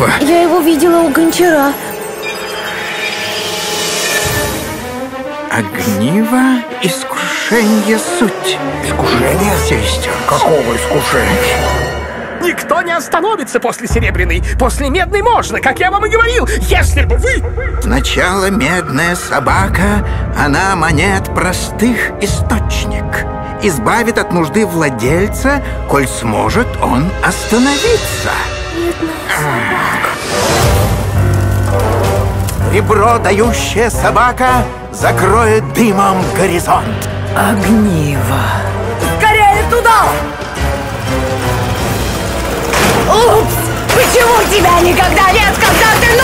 Огниво? Я его видела у Гончара. Огниво, искушение суть. Искушение, сестер? Какого искушения? Никто не остановится после серебряной. После медной можно, как я вам и говорил. Если бы вы... Сначала медная собака, она монет простых источник. Избавит от нужды владельца, коль сможет он остановиться. Ребро дающая собака закроет дымом горизонт. Огниво. Скорее туда! Упс! Почему тебя никогда нет, когда ты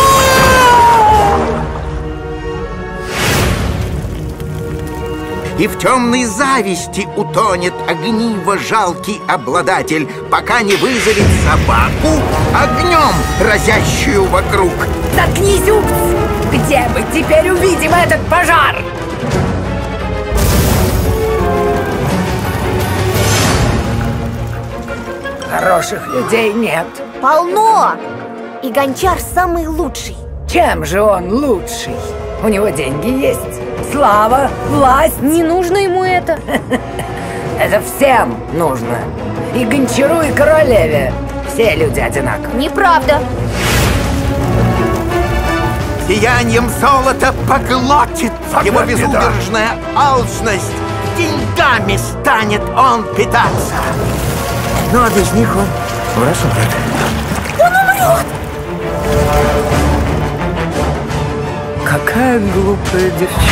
И в темной зависти утонет огниво жалкий обладатель, пока не вызовет собаку огнем, разящую вокруг. Заткнись, укс! Где мы теперь увидим этот пожар? Хороших людей нет. Полно! И Гончар самый лучший. Чем же он лучший? У него деньги есть. Слава, власть. Не нужно ему это. Это всем нужно. И Гончару, и королеве. Все люди одинаковы. Неправда. Сиянием золота поглотит его безудержная алчность. Деньгами станет он питаться. Но без них он умрет. Он умрет! Какая глупая девчонка.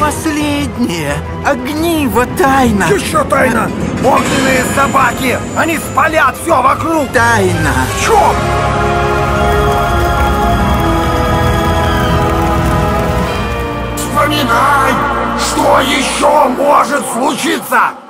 Последнее. Огниво тайна. Еще тайна. Огненные собаки. Они спалят все вокруг. Тайна. В чем? Вспоминай, что еще может случиться.